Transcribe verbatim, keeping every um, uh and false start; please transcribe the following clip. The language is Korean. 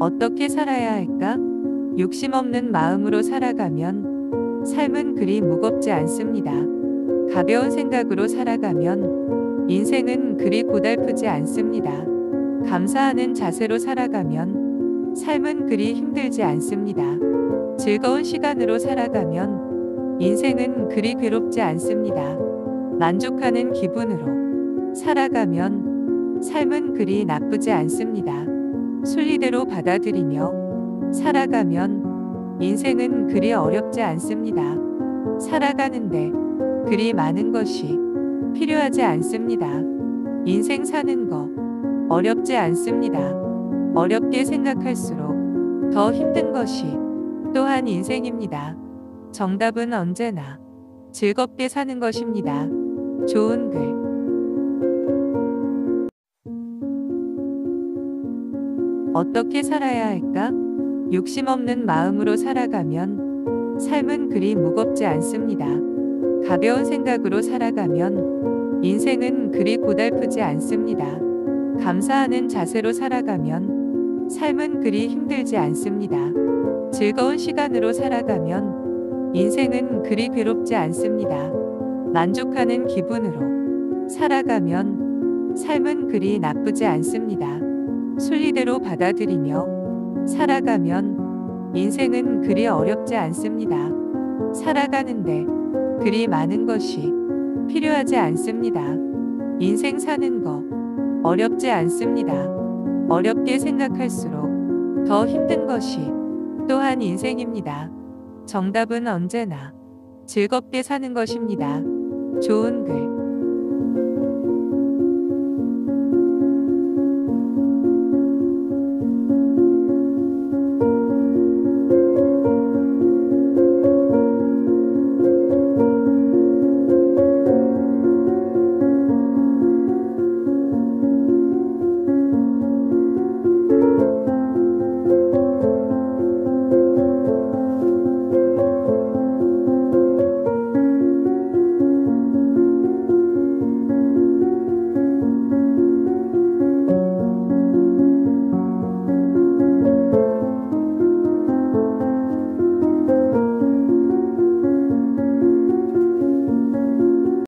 어떻게 살아야 할까? 욕심 없는 마음으로 살아가면 삶은 그리 무겁지 않습니다. 가벼운 생각으로 살아가면 인생은 그리 고달프지 않습니다. 감사하는 자세로 살아가면 삶은 그리 힘들지 않습니다. 즐거운 시간으로 살아가면 인생은 그리 괴롭지 않습니다. 만족하는 기분으로 살아가면 삶은 그리 나쁘지 않습니다. 순리대로 받아들이며 살아가면 인생은 그리 어렵지 않습니다. 살아가는데 그리 많은 것이 필요하지 않습니다. 인생 사는 거 어렵지 않습니다. 어렵게 생각할수록 더 힘든 것이 또한 인생입니다. 정답은 언제나 즐겁게 사는 것입니다. 좋은 글. 어떻게 살아야 할까? 욕심 없는 마음으로 살아가면 삶은 그리 무겁지 않습니다. 가벼운 생각으로 살아가면 인생은 그리 고달프지 않습니다. 감사하는 자세로 살아가면 삶은 그리 힘들지 않습니다. 즐거운 시간으로 살아가면 인생은 그리 괴롭지 않습니다. 만족하는 기분으로 살아가면 삶은 그리 나쁘지 않습니다. 순리대로 받아들이며 살아가면 인생은 그리 어렵지 않습니다. 살아가는데 그리 많은 것이 필요하지 않습니다. 인생 사는 거 어렵지 않습니다. 어렵게 생각할수록 더 힘든 것이 또한 인생입니다. 정답은 언제나 즐겁게 사는 것입니다. 좋은 글.